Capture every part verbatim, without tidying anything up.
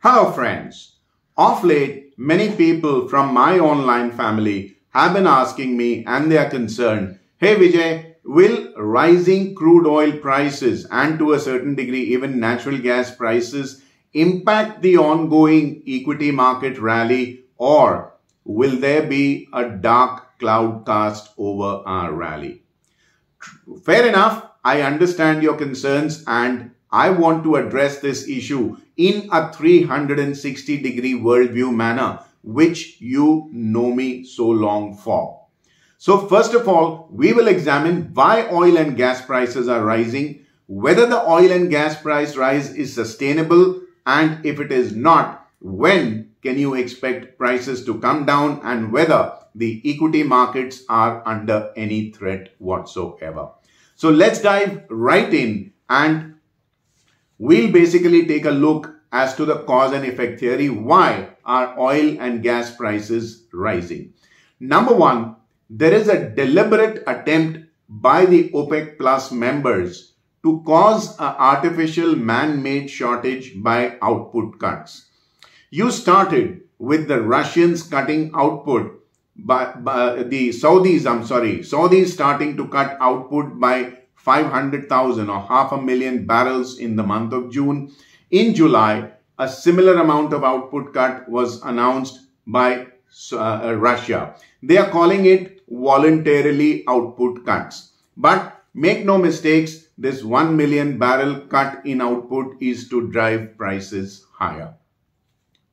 Hello friends, of late many people from my online family have been asking me and they are concerned, hey Vijay, will rising crude oil prices and to a certain degree even natural gas prices impact the ongoing equity market rally, or will there be a dark cloud cast over our rally? Fair enough, I understand your concerns and I want to address this issue in a three hundred sixty degree worldview manner, which you know me so long for. So first of all, we will examine why oil and gas prices are rising, whether the oil and gas price rise is sustainable, and if it is not, when can you expect prices to come down and whether the equity markets are under any threat whatsoever. So let's dive right in, and we'll basically take a look as to the cause and effect theory. Why are oil and gas prices rising? Number one, there is a deliberate attempt by the OPEC plus members to cause an artificial man-made shortage by output cuts. You started with the Russians cutting output by, by the Saudis, I'm sorry, Saudis starting to cut output by five hundred thousand or half a million barrels in the month of June. In July, a similar amount of output cut was announced by uh, Russia. They are calling it voluntarily output cuts. But make no mistakes, this one million barrel cut in output is to drive prices higher.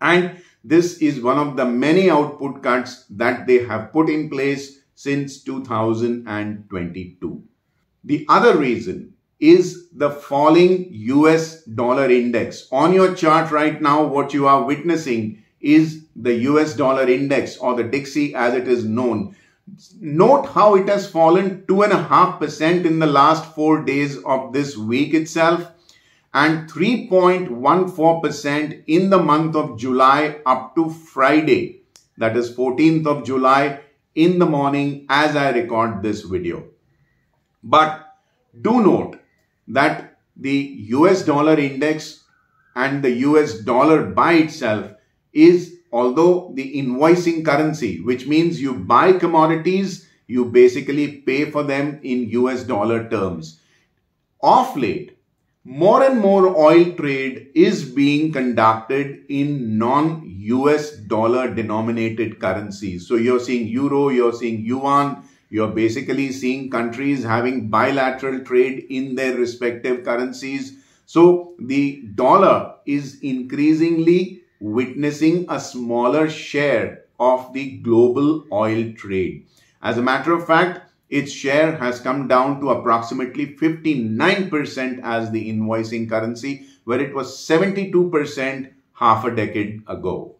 And this is one of the many output cuts that they have put in place since two thousand twenty-two. The other reason is the falling U S dollar index. On your chart right now, what you are witnessing is the U S dollar index, or the D X Y as it is known. Note how it has fallen two point five percent in the last four days of this week itself and three point one four percent in the month of July up to Friday, that is fourteenth of July in the morning as I record this video. But do note that the U S dollar index and the U S dollar by itself is, although the invoicing currency, which means you buy commodities, you basically pay for them in U S dollar terms. Of late, more and more oil trade is being conducted in non-U S dollar denominated currencies. So you're seeing euro, you're seeing yuan, you're basically seeing countries having bilateral trade in their respective currencies. So the dollar is increasingly witnessing a smaller share of the global oil trade. As a matter of fact, its share has come down to approximately fifty-nine percent as the invoicing currency, where it was seventy-two percent half a decade ago.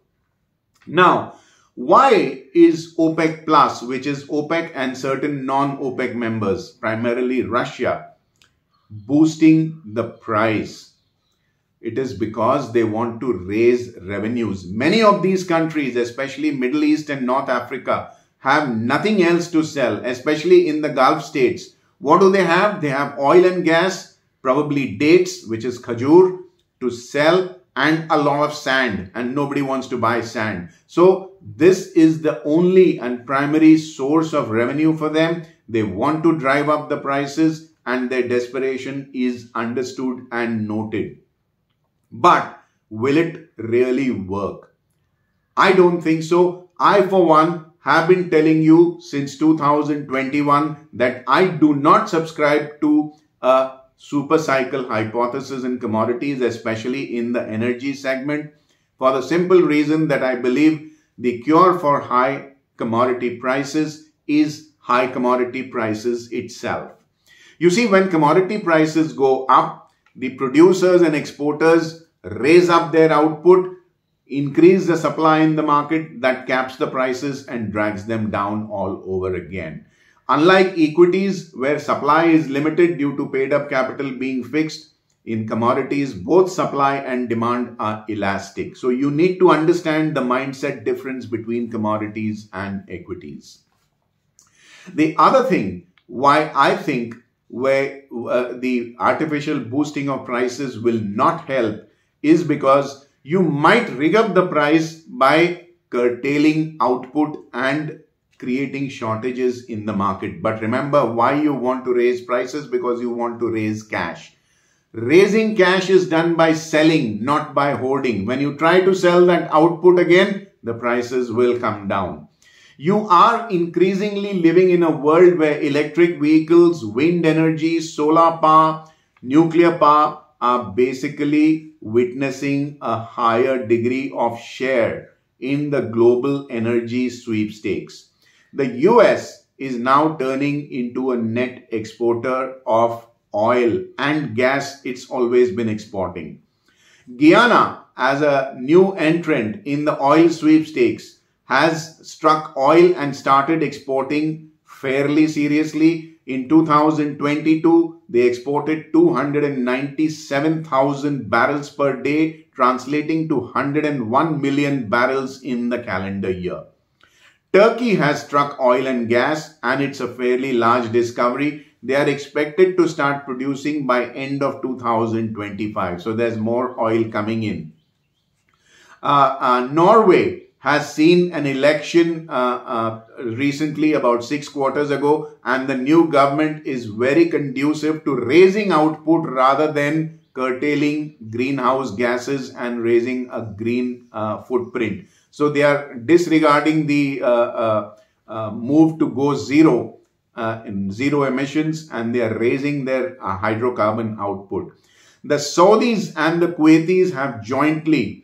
Now, why is OPEC plus, which is OPEC and certain non-OPEC members, primarily Russia, boosting the price? It is because they want to raise revenues. Many of these countries, especially Middle East and North Africa, have nothing else to sell, especially in the Gulf states. What do they have? They have oil and gas, probably dates, which is Khajur, to sell, and a lot of sand, and nobody wants to buy sand. So this is the only and primary source of revenue for them. They want to drive up the prices and their desperation is understood and noted. But will it really work? I don't think so. I, for one, have been telling you since two thousand twenty-one that I do not subscribe to a super cycle hypothesis in commodities, especially in the energy segment, for the simple reason that I believe the cure for high commodity prices is high commodity prices itself. You see, when commodity prices go up, the producers and exporters raise up their output, increase the supply in the market, that caps the prices and drags them down all over again. Unlike equities, where supply is limited due to paid-up capital being fixed, in commodities, both supply and demand are elastic. So you need to understand the mindset difference between commodities and equities. The other thing why I think where uh, the artificial boosting of prices will not help is because you might rig up the price by curtailing output and creating shortages in the market. But remember why you want to raise prices, because you want to raise cash. Raising cash is done by selling, not by hoarding. When you try to sell that output again, the prices will come down. You are increasingly living in a world where electric vehicles, wind energy, solar power, nuclear power are basically witnessing a higher degree of share in the global energy sweepstakes. The U S is now turning into a net exporter of oil and gas. It's always been exporting. Guyana, as a new entrant in the oil sweepstakes, has struck oil and started exporting fairly seriously. In two thousand twenty-two, they exported two hundred ninety-seven thousand barrels per day, translating to one hundred one million barrels in the calendar year. Turkey has struck oil and gas, and it's a fairly large discovery. They are expected to start producing by end of two thousand twenty-five. So there's more oil coming in. Uh, uh, Norway has seen an election uh, uh, recently, about six quarters ago, and the new government is very conducive to raising output rather than curtailing greenhouse gases and raising a green uh, footprint. So they are disregarding the uh, uh, uh, move to go zero, uh, in zero emissions, and they are raising their uh, hydrocarbon output. The Saudis and the Kuwaitis have jointly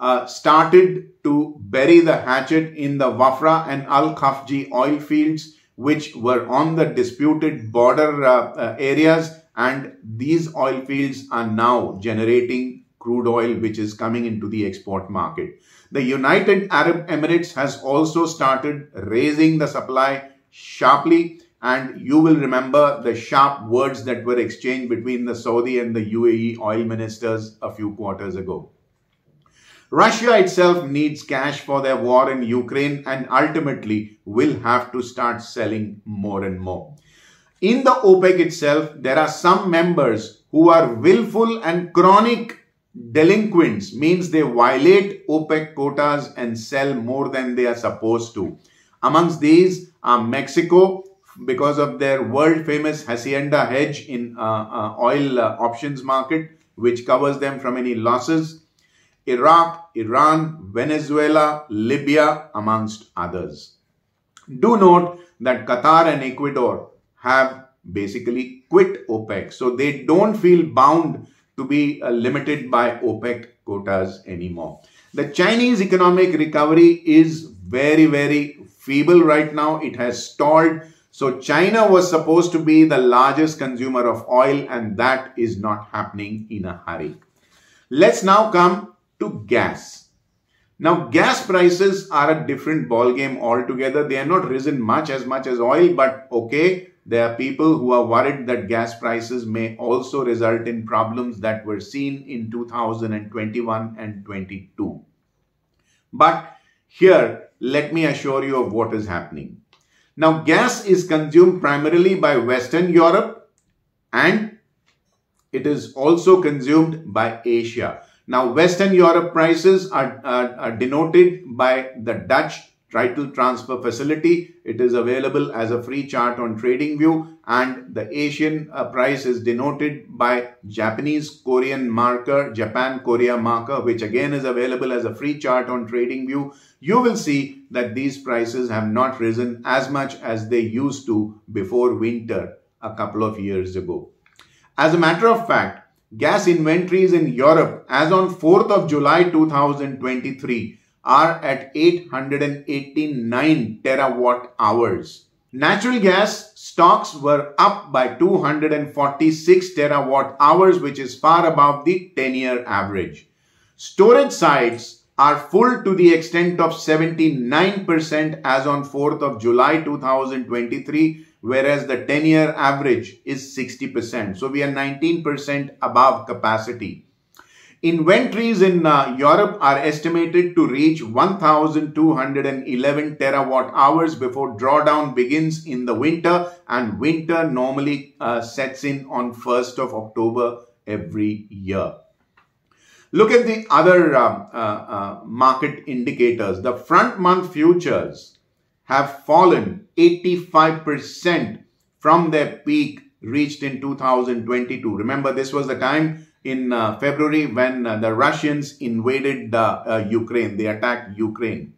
Uh, started to bury the hatchet in the Wafra and Al-Khafji oil fields, which were on the disputed border uh, uh, areas, and these oil fields are now generating crude oil which is coming into the export market. The United Arab Emirates has also started raising the supply sharply, and you will remember the sharp words that were exchanged between the Saudi and the U A E oil ministers a few quarters ago. Russia itself needs cash for their war in Ukraine and ultimately will have to start selling more and more. In the OPEC itself, there are some members who are willful and chronic delinquents, means they violate OPEC quotas and sell more than they are supposed to. Amongst these are Mexico, because of their world famous Hacienda hedge in uh, uh, oil uh, options market, which covers them from any losses. Iraq, Iran, Venezuela, Libya, amongst others. Do note that Qatar and Ecuador have basically quit OPEC, so they don't feel bound to be uh, limited by OPEC quotas anymore. The Chinese economic recovery is very, very feeble right now. It has stalled. So China was supposed to be the largest consumer of oil, and that is not happening in a hurry. Let's now come to gas. Now, gas prices are a different ballgame altogether. They are not risen much as much as oil, but okay, there are people who are worried that gas prices may also result in problems that were seen in two thousand twenty-one and twenty-two. But here, let me assure you of what is happening. Now, gas is consumed primarily by Western Europe, and it is also consumed by Asia. Now, Western Europe prices are, are, are denoted by the Dutch title transfer facility. It is available as a free chart on TradingView, and the Asian uh, price is denoted by Japanese Korean marker, Japan Korea marker, which again is available as a free chart on TradingView. You will see that these prices have not risen as much as they used to before winter a couple of years ago. As a matter of fact, gas inventories in Europe as on fourth of July two thousand twenty-three are at eight hundred eighty-nine terawatt hours. Natural gas stocks were up by two hundred forty-six terawatt hours, which is far above the ten-year average. Storage sites are full to the extent of seventy-nine percent as on fourth of July two thousand twenty-three, whereas the ten-year average is sixty percent. So we are nineteen percent above capacity. Inventories in uh, Europe are estimated to reach one thousand two hundred eleven terawatt hours before drawdown begins in the winter, and winter normally uh, sets in on first of October every year. Look at the other uh, uh, uh, market indicators. The front month futures have fallen eighty-five percent from their peak reached in two thousand twenty-two. Remember, this was the time in uh, February when uh, the Russians invaded uh, uh, Ukraine. They attacked Ukraine.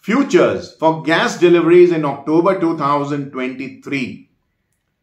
Futures for gas deliveries in October two thousand twenty-three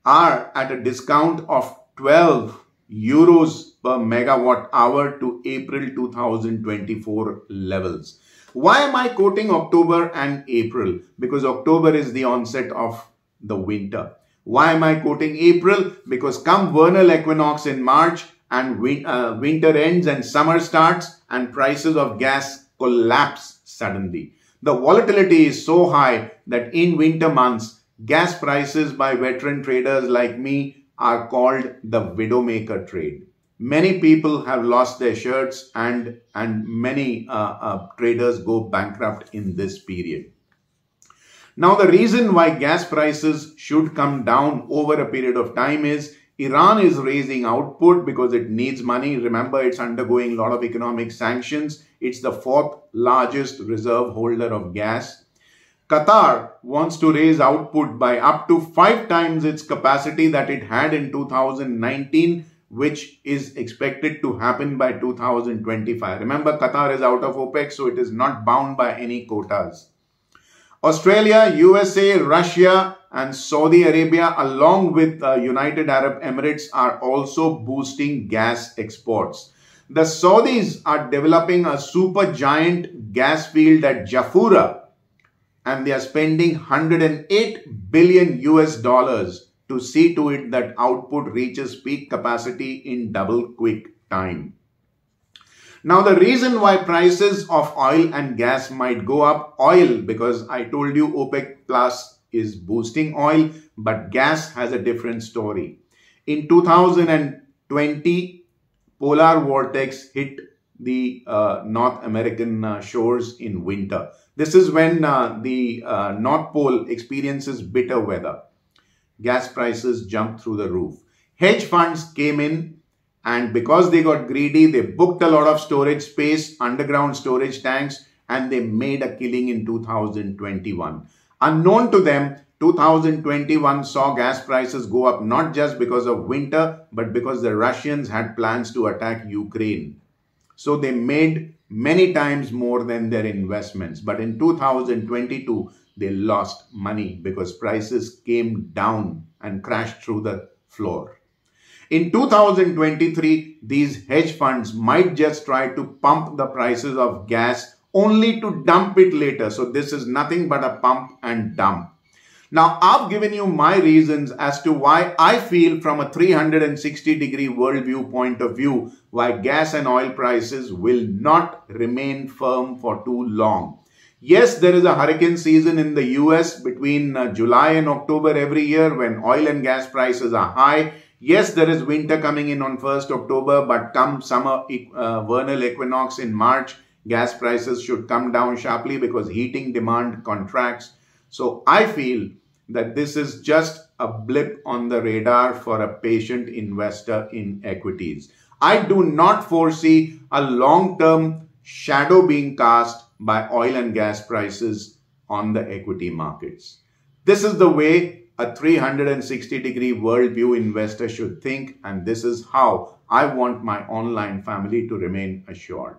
are at a discount of twelve euros per megawatt hour to April two thousand twenty-four levels. Why am I quoting October and April? Because October is the onset of the winter. Why am I quoting April? Because come vernal equinox in March and win uh, winter ends and summer starts and prices of gas collapse suddenly. The volatility is so high that in winter months, gas prices by veteran traders like me are called the widowmaker trade. Many people have lost their shirts and, and many uh, uh, traders go bankrupt in this period. Now, the reason why gas prices should come down over a period of time is Iran is raising output because it needs money. Remember, it's undergoing a lot of economic sanctions. It's the fourth largest reserve holder of gas. Qatar wants to raise output by up to five times its capacity that it had in two thousand nineteen, which is expected to happen by two thousand twenty-five. Remember, Qatar is out of OPEC, so it is not bound by any quotas. Australia, U S A, Russia and Saudi Arabia along with uh, United Arab Emirates are also boosting gas exports. The Saudis are developing a super giant gas field at Jafura and they are spending one hundred eight billion US dollars to see to it that output reaches peak capacity in double quick time. Now, the reason why prices of oil and gas might go up, oil, because I told you OPEC plus is boosting oil, but gas has a different story. In two thousand twenty, polar vortex hit the uh, North American uh, shores in winter. This is when uh, the uh, North Pole experiences bitter weather. Gas prices jumped through the roof. Hedge funds came in. And because they got greedy, they booked a lot of storage space, underground storage tanks, and they made a killing in two thousand twenty-one. Unknown to them, two thousand twenty-one saw gas prices go up not just because of winter, but because the Russians had plans to attack Ukraine. So they made many times more than their investments. But in two thousand twenty-two, they lost money because prices came down and crashed through the floor. In two thousand twenty-three, these hedge funds might just try to pump the prices of gas only to dump it later. So this is nothing but a pump and dump. Now, I've given you my reasons as to why I feel from a three hundred sixty degree worldview point of view, why gas and oil prices will not remain firm for too long. Yes, there is a hurricane season in the U S between uh, July and October every year when oil and gas prices are high. Yes, there is winter coming in on first October, but come summer uh, vernal equinox in March, gas prices should come down sharply because heating demand contracts. So I feel that this is just a blip on the radar for a patient investor in equities. I do not foresee a long-term shadow being cast by oil and gas prices on the equity markets. This is the way a three hundred sixty degree worldview investor should think, and this is how I want my online family to remain assured.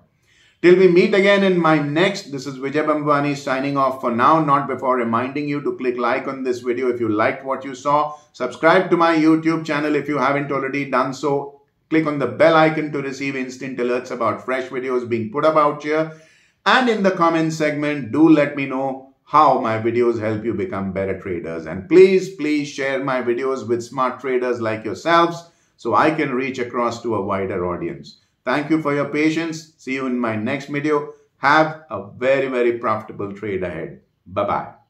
Till we meet again in my next, this is Vijay Bhambwani signing off for now, not before reminding you to click like on this video if you liked what you saw. Subscribe to my YouTube channel if you haven't already done so. Click on the bell icon to receive instant alerts about fresh videos being put up out here. And in the comment segment, do let me know how my videos help you become better traders. And please, please share my videos with smart traders like yourselves so I can reach across to a wider audience. Thank you for your patience. See you in my next video. Have a very, very profitable trade ahead. Bye-bye.